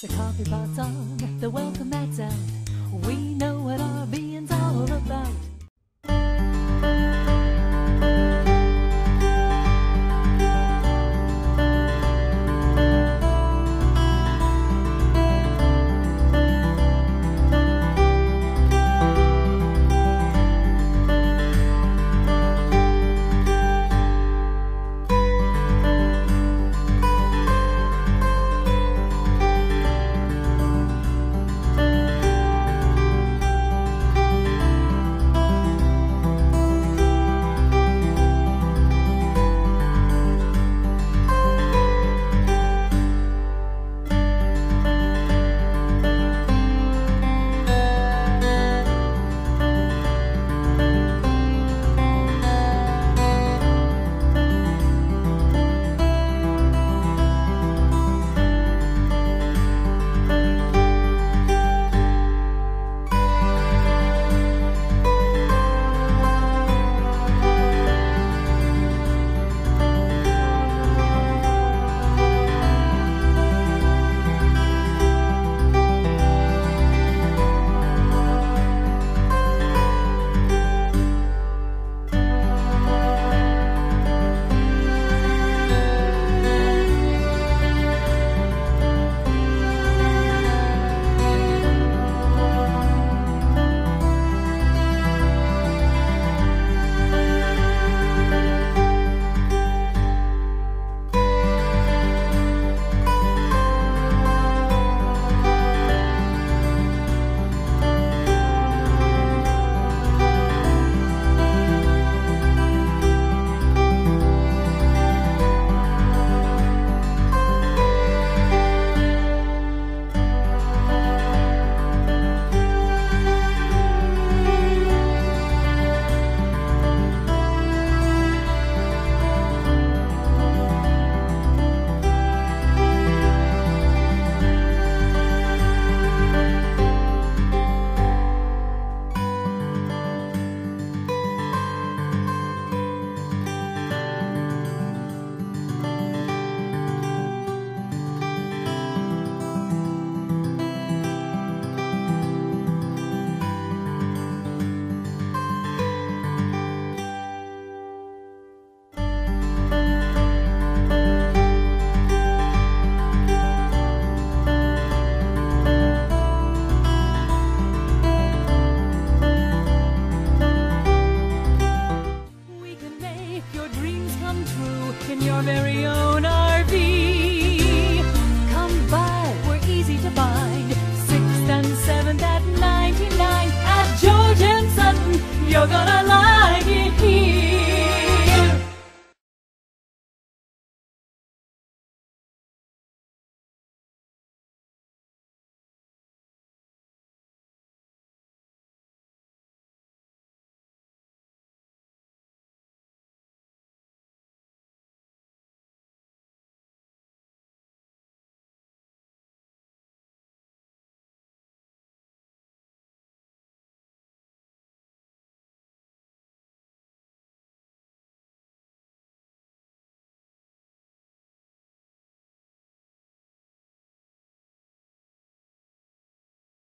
The coffee pot's on, the welcome mat's out. We know